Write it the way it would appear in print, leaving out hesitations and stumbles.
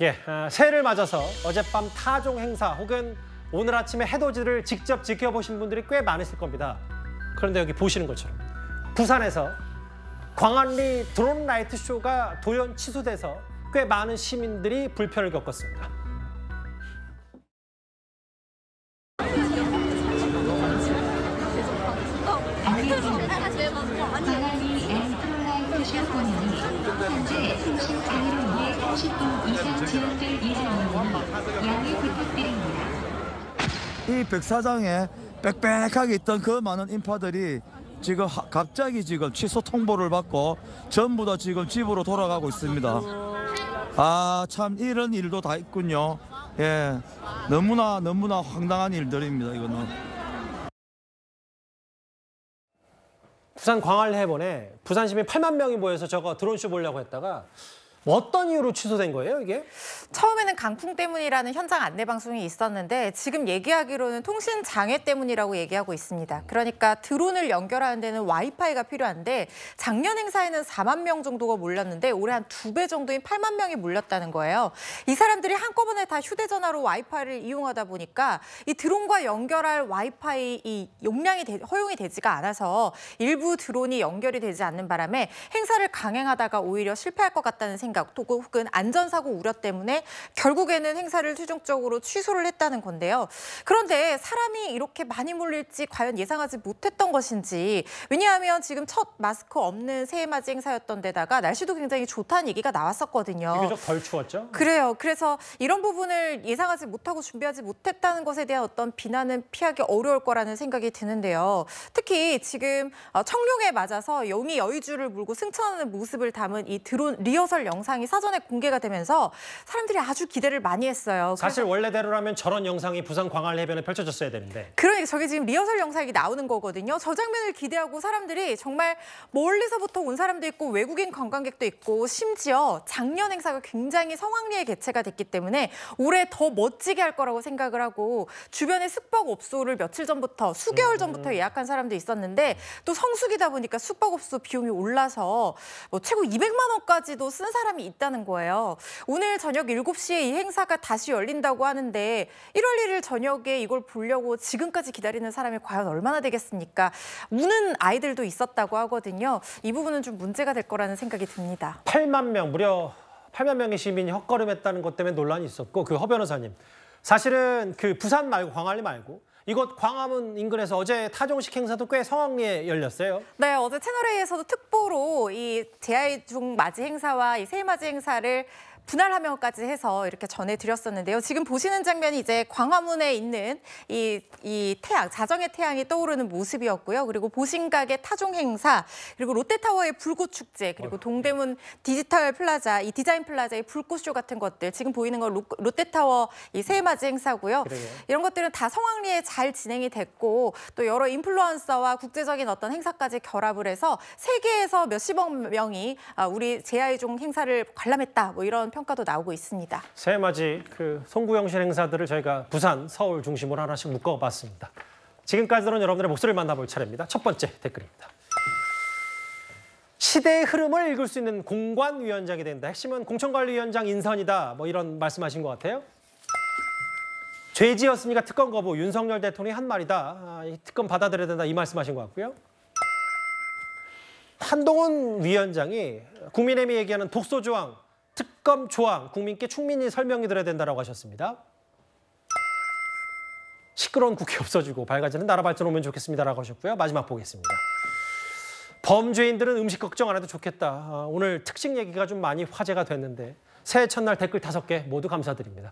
예, 새해를 맞아서 어젯밤 타종 행사 혹은 오늘 아침에 해돋이를 직접 지켜보신 분들이 꽤 많으실 겁니다. 그런데 여기 보시는 것처럼 부산에서 광안리 드론 라이트 쇼가 돌연 취소돼서 꽤 많은 시민들이 불편을 겪었습니다. 이 백사장에 빽빽하게 있던 그 많은 인파들이 지금 갑자기 지금 취소 통보를 받고 전부 다 지금 집으로 돌아가고 있습니다. 아, 참 이런 일도 다 있군요. 예, 너무나 황당한 일들입니다, 이거는. 부산 광안리 해변에 부산 시민 8만 명이 모여서 저거 드론쇼 보려고 했다가 어떤 이유로 취소된 거예요, 이게? 처음에는 강풍 때문이라는 현장 안내 방송이 있었는데 지금 얘기하기로는 통신 장애 때문이라고 얘기하고 있습니다. 그러니까 드론을 연결하는 데는 와이파이가 필요한데 작년 행사에는 4만 명 정도가 몰렸는데 올해 한 2배 정도인 8만 명이 몰렸다는 거예요. 이 사람들이 한꺼번에 다 휴대전화로 와이파이를 이용하다 보니까 이 드론과 연결할 와이파이 이 용량이 허용이 되지가 않아서 일부 드론이 연결이 되지 않는 바람에 행사를 강행하다가 오히려 실패할 것 같다는 생각 혹은 안전사고 우려 때문에 결국에는 행사를 최종적으로 취소를 했다는 건데요. 그런데 사람이 이렇게 많이 몰릴지 과연 예상하지 못했던 것인지, 왜냐하면 지금 첫 마스크 없는 새해맞이 행사였던 데다가 날씨도 굉장히 좋다는 얘기가 나왔었거든요. 비교적 덜 추웠죠? 그래요. 그래서 이런 부분을 예상하지 못하고 준비하지 못했다는 것에 대한 어떤 비난은 피하기 어려울 거라는 생각이 드는데요. 특히 지금 청룡에 맞아서 용이 여의주를 물고 승천하는 모습을 담은 이 드론 리허설 영상이 사전에 공개가 되면서 사람들이 아주 기대를 많이 했어요. 사실 원래대로라면 저런 영상이 부산 광안리 해변에 펼쳐졌어야 되는데. 그러니까 저게 지금 리허설 영상이 나오는 거거든요. 저 장면을 기대하고 사람들이 정말 멀리서부터 온 사람도 있고 외국인 관광객도 있고, 심지어 작년 행사가 굉장히 성황리에 개최가 됐기 때문에 올해 더 멋지게 할 거라고 생각을 하고 주변에 숙박업소를 며칠 전부터 수개월 전부터 예약한 사람도 있었는데 또 성수기다 보니까 숙박업소 비용이 올라서 뭐 최고 200만 원까지도 쓴 사람이 있다는 거예요. 오늘 저녁 7시에 이 행사가 다시 열린다고 하는데 1월 1일 저녁에 이걸 보려고 지금까지 기다리는 사람이 과연 얼마나 되겠습니까? 우는 아이들도 있었다고 하거든요. 이 부분은 좀 문제가 될 거라는 생각이 듭니다. 8만 명, 무려 8만 명의 시민이 헛걸음했다는 것 때문에 논란이 있었고, 그 허 변호사님, 사실은 그 부산 말고 광안리 말고 이곳 광화문 인근에서 어제 타종식 행사도 꽤 성황리에 열렸어요. 네, 어제 채널A에서도 특보로 이 제야의 종 맞이 행사와 이 새해 맞이 행사를 분할 화면까지 해서 이렇게 전해드렸었는데요. 지금 보시는 장면이 이제 광화문에 있는 이 태양, 자정의 태양이 떠오르는 모습이었고요. 그리고 보신각의 타종 행사, 그리고 롯데타워의 불꽃축제, 그리고 동대문 디지털 플라자, 이 디자인 플라자의 불꽃쇼 같은 것들. 지금 보이는 건 롯데타워 이 새해맞이 행사고요. 그래요. 이런 것들은 다 성황리에 잘 진행이 됐고 또 여러 인플루언서와 국제적인 어떤 행사까지 결합을 해서 세계에서 몇십억 명이 우리 제야의 종 행사를 관람했다, 뭐 이런 평가도 나오고 있습니다. 새해 맞이 그 송구영신 행사들을 저희가 부산, 서울 중심으로 하나씩 묶어봤습니다. 지금까지 들은 여러분들의 목소리를 만나볼 차례입니다. 첫 번째 댓글입니다. 시대의 흐름을 읽을 수 있는 공관위원장이 된다. 핵심은 공천관위원장 인선이다. 뭐 이런 말씀하신 것 같아요. 죄지었으니까 특검 거부. 윤석열 대통령이 한 말이다. 아, 이 특검 받아들여야 된다. 이 말씀하신 것 같고요. 한동훈 위원장이 국민의힘이 얘기하는 독소조항, 특검 조항, 국민께 충분히 설명이 들어야 된다라고 하셨습니다. 시끄러운 국회 없어지고 밝아지는 나라 발전 오면 좋겠습니다라고 하셨고요. 마지막 보겠습니다. 범죄인들은 음식 걱정 안 해도 좋겠다. 오늘 특식 얘기가 좀 많이 화제가 됐는데 새해 첫날 댓글 5개 모두 감사드립니다.